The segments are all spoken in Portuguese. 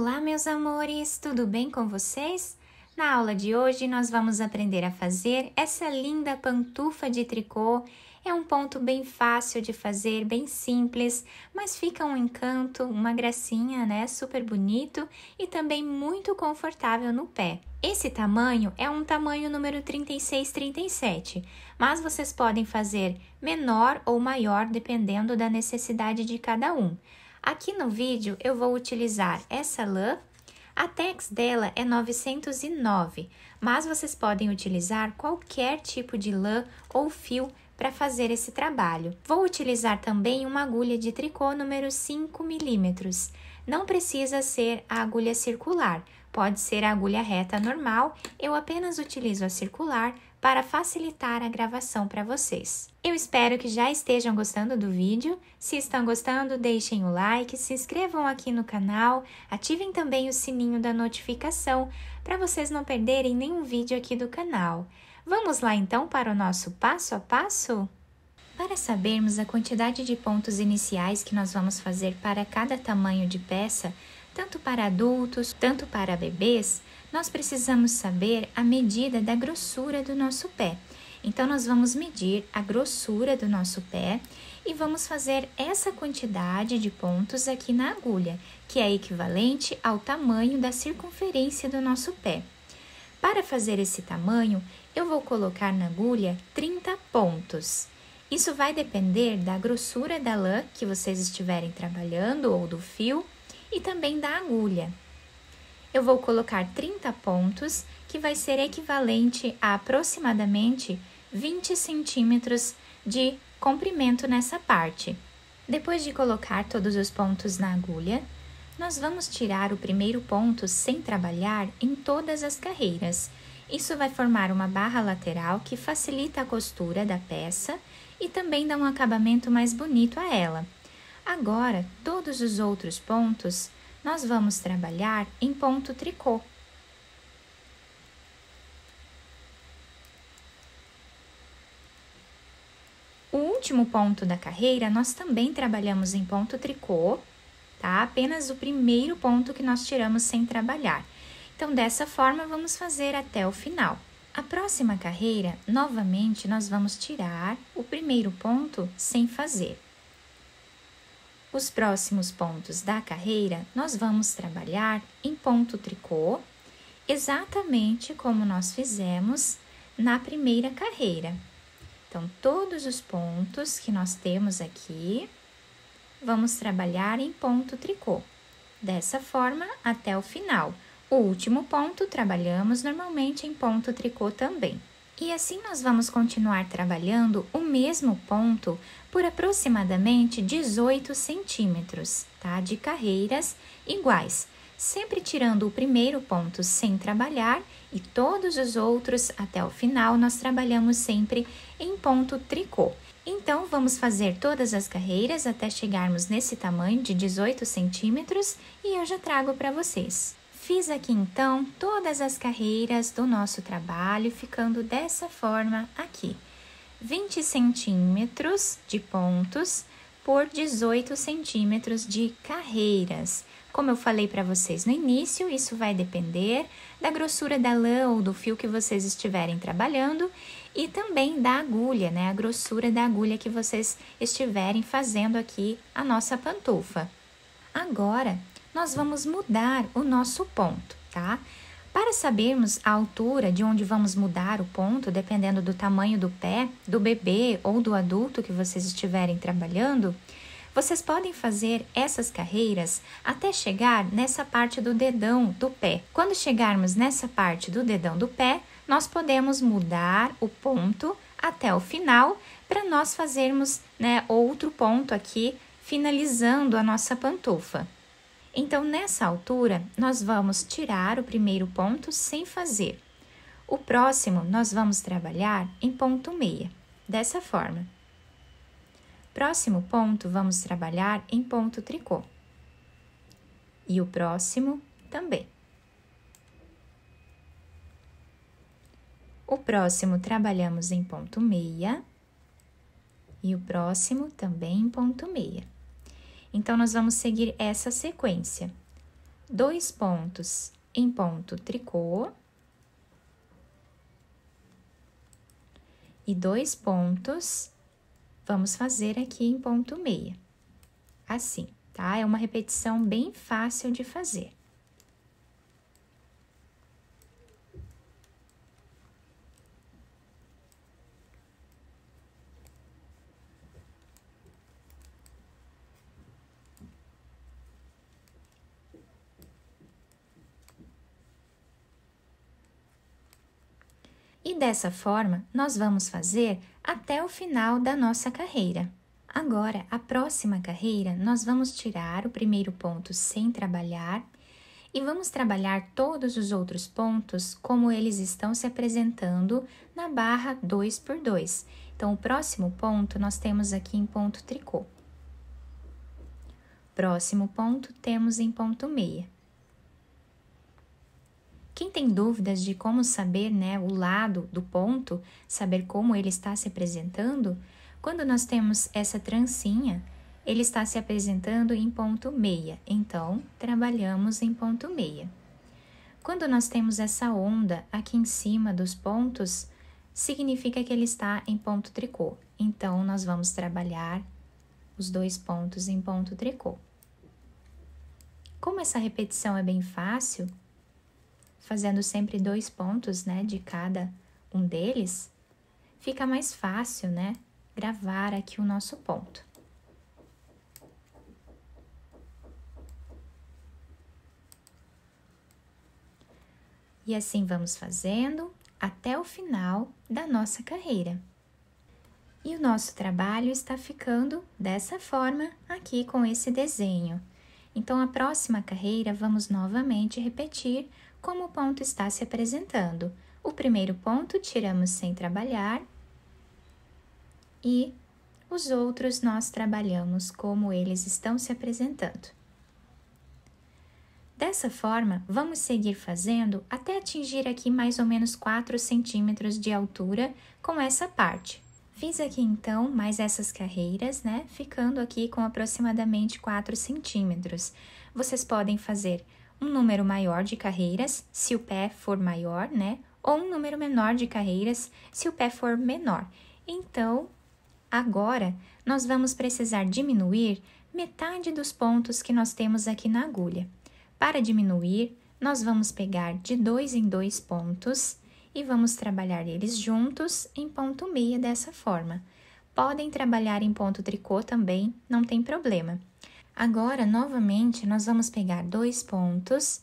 Olá, meus amores! Tudo bem com vocês? Na aula de hoje, nós vamos aprender a fazer essa linda pantufa de tricô. É um ponto bem fácil de fazer, bem simples, mas fica um encanto, uma gracinha, né? Super bonito e também muito confortável no pé. Esse tamanho é um tamanho número 36-37, mas vocês podem fazer menor ou maior, dependendo da necessidade de cada um. Aqui no vídeo eu vou utilizar essa lã, a Tex dela é 909, mas vocês podem utilizar qualquer tipo de lã ou fio para fazer esse trabalho. Vou utilizar também uma agulha de tricô número 5 milímetros. Não precisa ser a agulha circular, pode ser a agulha reta normal, eu apenas utilizo a circular para facilitar a gravação para vocês. Eu espero que já estejam gostando do vídeo. Se estão gostando, deixem o like, se inscrevam aqui no canal, ativem também o sininho da notificação para vocês não perderem nenhum vídeo aqui do canal. Vamos lá então para o nosso passo a passo? Para sabermos a quantidade de pontos iniciais que nós vamos fazer para cada tamanho de peça, tanto para adultos, tanto para bebês, nós precisamos saber a medida da grossura do nosso pé. Então, nós vamos medir a grossura do nosso pé e vamos fazer essa quantidade de pontos aqui na agulha, que é equivalente ao tamanho da circunferência do nosso pé. Para fazer esse tamanho, eu vou colocar na agulha 30 pontos. Isso vai depender da grossura da lã que vocês estiverem trabalhando ou do fio e também da agulha. Eu vou colocar 30 pontos, que vai ser equivalente a aproximadamente 20 centímetros de comprimento nessa parte. Depois de colocar todos os pontos na agulha, nós vamos tirar o primeiro ponto sem trabalhar em todas as carreiras. Isso vai formar uma barra lateral que facilita a costura da peça e também dá um acabamento mais bonito a ela. Agora, todos os outros pontos, nós vamos trabalhar em ponto tricô. O último ponto da carreira, nós também trabalhamos em ponto tricô, tá? Apenas o primeiro ponto que nós tiramos sem trabalhar. Então, dessa forma, vamos fazer até o final. A próxima carreira, novamente, nós vamos tirar o primeiro ponto sem fazer. Os próximos pontos da carreira, nós vamos trabalhar em ponto tricô, exatamente como nós fizemos na primeira carreira. Então, todos os pontos que nós temos aqui, vamos trabalhar em ponto tricô. Dessa forma, até o final. O último ponto, trabalhamos normalmente em ponto tricô também. E assim nós vamos continuar trabalhando o mesmo ponto por aproximadamente 18 centímetros, tá? De carreiras iguais, sempre tirando o primeiro ponto sem trabalhar e todos os outros até o final nós trabalhamos sempre em ponto tricô. Então, vamos fazer todas as carreiras até chegarmos nesse tamanho de 18 centímetros e eu já trago para vocês. Fiz aqui então todas as carreiras do nosso trabalho, ficando dessa forma aqui. 20 centímetros de pontos por 18 centímetros de carreiras. Como eu falei para vocês no início, isso vai depender da grossura da lã ou do fio que vocês estiverem trabalhando e também da agulha, né? A grossura da agulha que vocês estiverem fazendo aqui a nossa pantufa. Agora, nós vamos mudar o nosso ponto, tá? Para sabermos a altura de onde vamos mudar o ponto, dependendo do tamanho do pé, do bebê ou do adulto que vocês estiverem trabalhando, vocês podem fazer essas carreiras até chegar nessa parte do dedão do pé. Quando chegarmos nessa parte do dedão do pé, nós podemos mudar o ponto até o final para nós fazermos, né, outro ponto aqui, finalizando a nossa pantufa. Então, nessa altura, nós vamos tirar o primeiro ponto sem fazer. O próximo, nós vamos trabalhar em ponto meia, dessa forma. Próximo ponto, vamos trabalhar em ponto tricô. E o próximo também. O próximo, trabalhamos em ponto meia. E o próximo também em ponto meia. Então, nós vamos seguir essa sequência. 2 pontos em ponto tricô e 2 pontos vamos fazer aqui em ponto meia, assim, tá? É uma repetição bem fácil de fazer. E dessa forma, nós vamos fazer até o final da nossa carreira. Agora, a próxima carreira, nós vamos tirar o primeiro ponto sem trabalhar e vamos trabalhar todos os outros pontos como eles estão se apresentando na barra 2x2. Então, o próximo ponto nós temos aqui em ponto tricô. Próximo ponto temos em ponto meia. Quem tem dúvidas de como saber, né, o lado do ponto, saber como ele está se apresentando, quando nós temos essa trancinha, ele está se apresentando em ponto meia, então, trabalhamos em ponto meia. Quando nós temos essa onda aqui em cima dos pontos, significa que ele está em ponto tricô, então, nós vamos trabalhar os 2 pontos em ponto tricô. Como essa repetição é bem fácil, fazendo sempre 2 pontos, né, de cada um deles, fica mais fácil, né, gravar aqui o nosso ponto. E assim vamos fazendo até o final da nossa carreira. E o nosso trabalho está ficando dessa forma aqui com esse desenho. Então, a próxima carreira, vamos novamente repetir como o ponto está se apresentando. O primeiro ponto tiramos sem trabalhar e os outros nós trabalhamos como eles estão se apresentando. Dessa forma, vamos seguir fazendo até atingir aqui mais ou menos 4 centímetros de altura com essa parte. Fiz aqui então mais essas carreiras, né, ficando aqui com aproximadamente 4 centímetros. Vocês podem fazer um número maior de carreiras, se o pé for maior, né? Ou um número menor de carreiras, se o pé for menor. Então, agora, nós vamos precisar diminuir metade dos pontos que nós temos aqui na agulha. Para diminuir, nós vamos pegar de 2 em 2 pontos e vamos trabalhar eles juntos em ponto meia dessa forma. Podem trabalhar em ponto tricô também, não tem problema. Agora, novamente, nós vamos pegar 2 pontos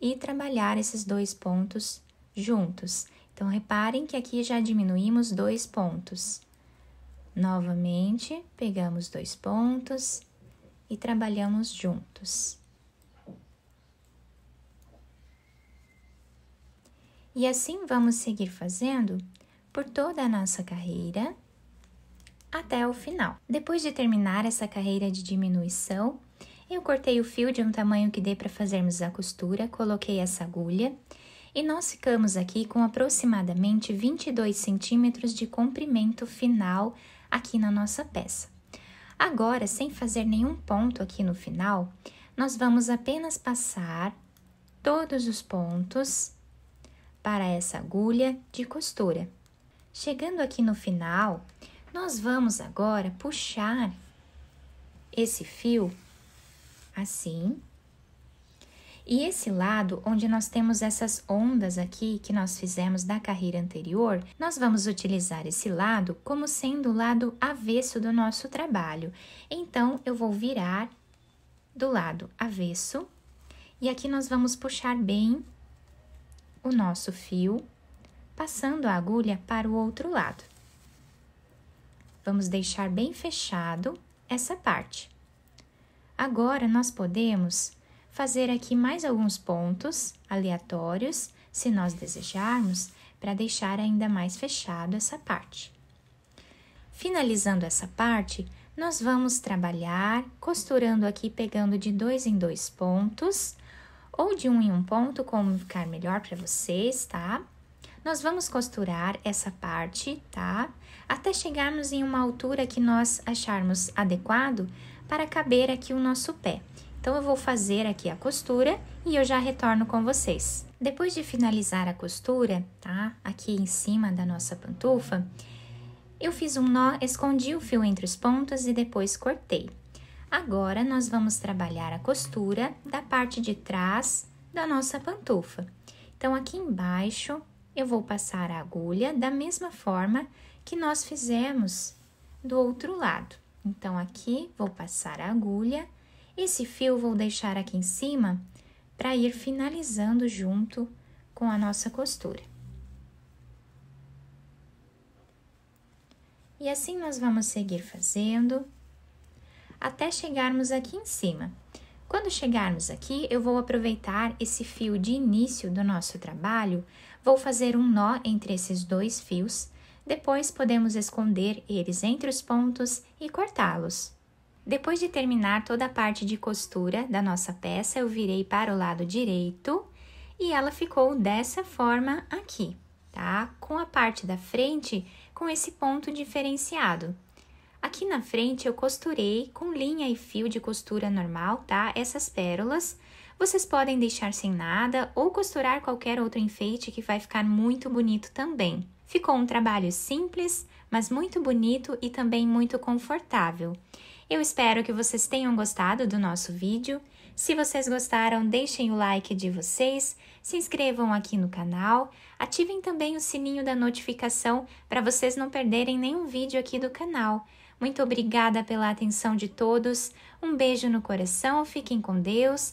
e trabalhar esses 2 pontos juntos. Então, reparem que aqui já diminuímos 2 pontos. Novamente, pegamos 2 pontos e trabalhamos juntos. E assim, vamos seguir fazendo por toda a nossa carreira até o final. Depois de terminar essa carreira de diminuição, eu cortei o fio de um tamanho que dê para fazermos a costura, coloquei essa agulha e nós ficamos aqui com aproximadamente 22 centímetros de comprimento final aqui na nossa peça. Agora, sem fazer nenhum ponto aqui no final, nós vamos apenas passar todos os pontos para essa agulha de costura. Chegando aqui no final, nós vamos agora puxar esse fio assim, e esse lado onde nós temos essas ondas aqui que nós fizemos da carreira anterior, nós vamos utilizar esse lado como sendo o lado avesso do nosso trabalho. Então, eu vou virar do lado avesso e aqui nós vamos puxar bem o nosso fio, passando a agulha para o outro lado. Vamos deixar bem fechado essa parte. Agora, nós podemos fazer aqui mais alguns pontos aleatórios, se nós desejarmos, para deixar ainda mais fechado essa parte. Finalizando essa parte, nós vamos trabalhar costurando aqui, pegando de 2 em 2 pontos, ou de 1 em 1 ponto, como ficar melhor para vocês, tá? Nós vamos costurar essa parte, tá? Até chegarmos em uma altura que nós acharmos adequado para caber aqui o nosso pé. Então eu vou fazer aqui a costura e eu já retorno com vocês. Depois de finalizar a costura, tá? Aqui em cima da nossa pantufa, eu fiz um nó, escondi o fio entre os pontos e depois cortei. Agora, nós vamos trabalhar a costura da parte de trás da nossa pantufa. Então, aqui embaixo, eu vou passar a agulha da mesma forma que nós fizemos do outro lado. Então, aqui, vou passar a agulha. Esse fio vou deixar aqui em cima para ir finalizando junto com a nossa costura. E assim, nós vamos seguir fazendo até chegarmos aqui em cima. Quando chegarmos aqui, eu vou aproveitar esse fio de início do nosso trabalho, vou fazer um nó entre esses dois fios, depois podemos esconder eles entre os pontos e cortá-los. Depois de terminar toda a parte de costura da nossa peça, eu virei para o lado direito e ela ficou dessa forma aqui, tá? Com a parte da frente com esse ponto diferenciado. Aqui na frente eu costurei com linha e fio de costura normal, tá? Essas pérolas, vocês podem deixar sem nada ou costurar qualquer outro enfeite que vai ficar muito bonito também. Ficou um trabalho simples, mas muito bonito e também muito confortável. Eu espero que vocês tenham gostado do nosso vídeo. Se vocês gostaram, deixem o like de vocês, se inscrevam aqui no canal, ativem também o sininho da notificação para vocês não perderem nenhum vídeo aqui do canal. Muito obrigada pela atenção de todos, um beijo no coração, fiquem com Deus